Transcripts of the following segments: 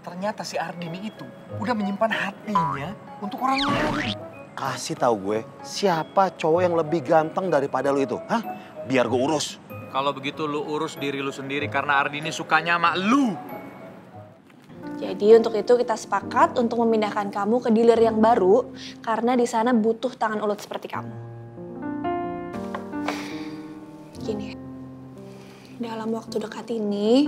Ternyata si Ardini itu udah menyimpan hatinya untuk orang lain. Kasih tahu gue siapa cowok yang lebih ganteng daripada lu itu, hah? Biar gue urus. Kalau begitu lu urus diri lu sendiri karena Ardini sukanya sama lu. Jadi untuk itu kita sepakat untuk memindahkan kamu ke dealer yang baru karena di sana butuh tangan ulet seperti kamu. Gini, dalam waktu dekat ini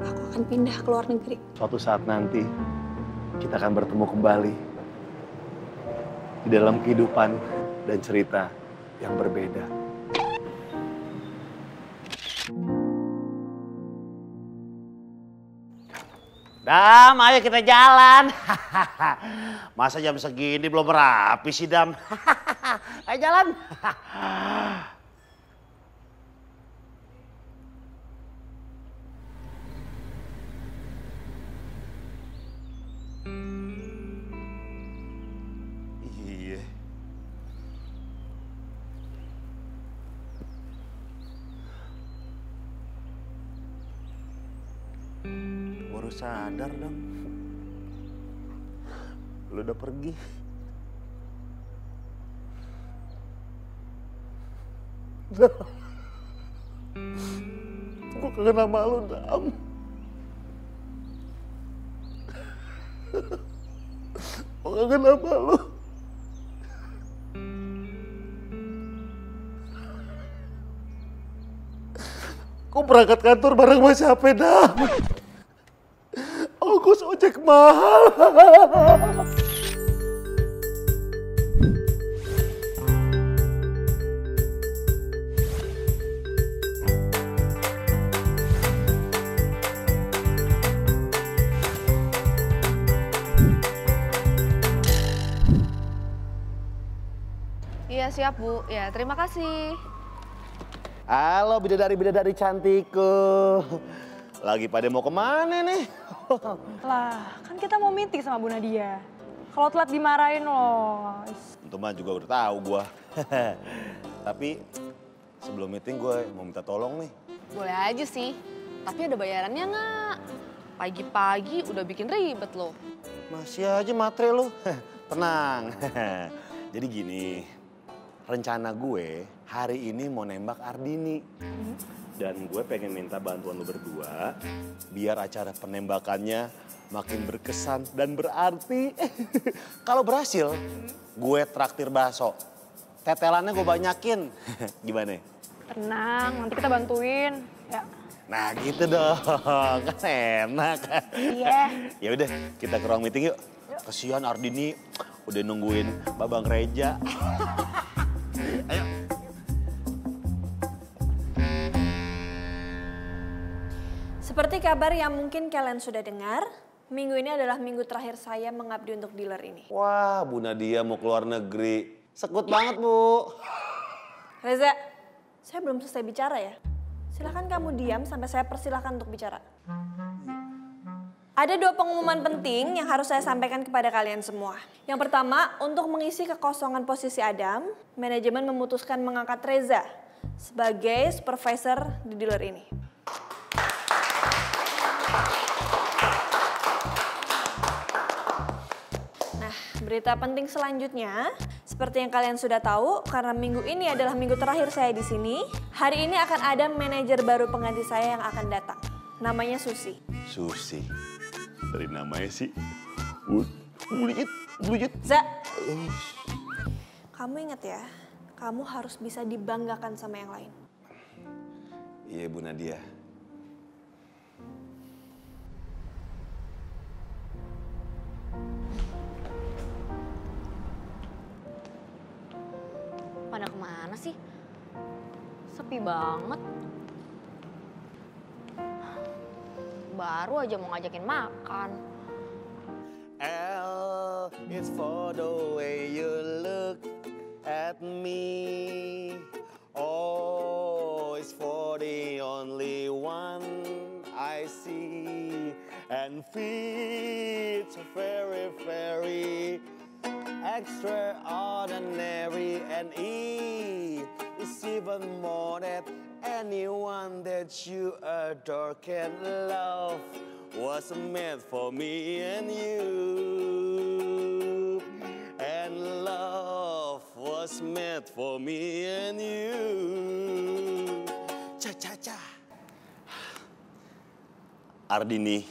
aku akan pindah ke luar negeri. Suatu saat nanti kita akan bertemu kembali di dalam kehidupan dan cerita yang berbeda. Dam, ayo kita jalan. Masa jam segini belum rapi sih, Dam? Ayo jalan. Iya. Baru sadar dong, lu udah pergi. Gue kangen sama lu, Dam. Gue kangen sama lu. Gue berangkat kantor bareng sama siapa, Dam? Ongkos ojek mahal. Iya siap, Bu. Ya, terima kasih. Halo bidadari-bidadari cantikku. Lagi pada mau kemana nih? Lah, kan kita mau meeting sama Bu Nadia. Kalau telat dimarahin loh. Untung mah juga udah tahu gua. Tapi sebelum meeting gue mau minta tolong nih. Boleh aja sih, tapi ada bayarannya nggak? Pagi-pagi udah bikin ribet loh. Masih aja matre lo. Tenang. Jadi gini, rencana gue hari ini mau nembak Ardini. Dan gue pengen minta bantuan lo berdua biar acara penembakannya makin berkesan dan berarti. Kalau berhasil, gue traktir bakso. Tetelannya gue banyakin. Gimana? Tenang, nanti kita bantuin. Ya. Nah gitu dong, kan enak. Iya. Ya udah, kita ke ruang meeting yuk. Kesian Ardini udah nungguin Babang Reja. Ayo. Seperti kabar yang mungkin kalian sudah dengar, minggu ini adalah minggu terakhir saya mengabdi untuk dealer ini. Wah, Bu Nadia mau keluar negeri. Sekut banget, Bu. Reza, saya belum selesai bicara ya. Silahkan kamu diam sampai saya persilahkan untuk bicara. Ada dua pengumuman penting yang harus saya sampaikan kepada kalian semua. Yang pertama, untuk mengisi kekosongan posisi Adam, manajemen memutuskan mengangkat Reza sebagai supervisor di dealer ini. Berita penting selanjutnya, seperti yang kalian sudah tahu, karena minggu ini adalah minggu terakhir saya di sini. Hari ini akan ada manajer baru pengganti saya yang akan datang. Namanya Susi. Susi, dari namanya sih, bulit. Za, kamu ingat ya, kamu harus bisa dibanggakan sama yang lain. Iya, Bu Nadia. Pada kemana sih? Sepi banget. Baru aja mau ngajakin makan. L is for the way you look at me. O is for the only one I see. And V is very, very extraordinary, and E is even more than anyone that you adore can love. wasn't meant for me and you, and love was meant for me and you. Cha-cha-cha. Ardini,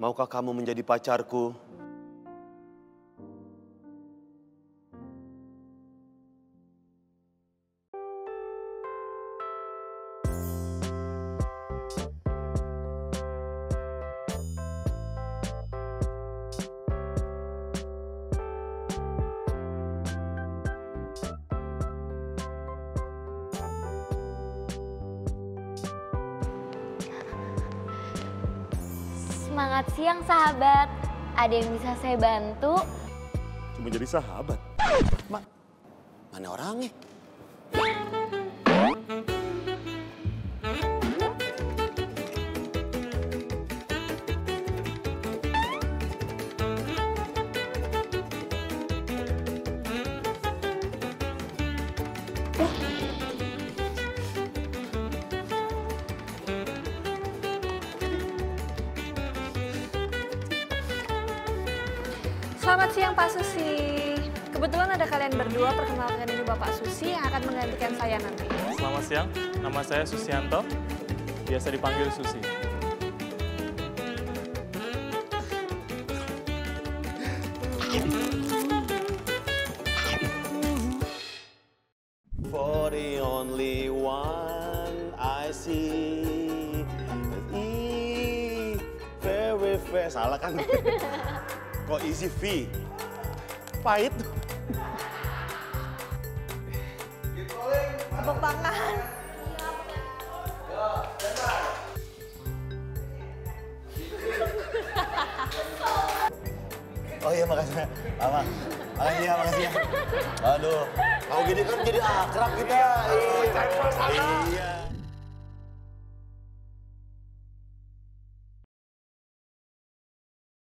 maukah kamu menjadi pacarku? Semangat siang, sahabat. Ada yang bisa saya bantu? Cuma jadi sahabat. Mana orangnya? Selamat siang, Pak Susi. Kebetulan ada kalian berdua, perkenalkan ini Bapak Susi yang akan menggantikan saya nanti. Selamat siang, nama saya Susianto, biasa dipanggil Susi. For the only one I see, very fair. Salah kan? Kok easy V? Pahit. Tepuk tangan. Oh iya, makasih. Apa? Makasih ya, makasih ya. Aduh, kalau gini kan jadi akrab kita. Iya.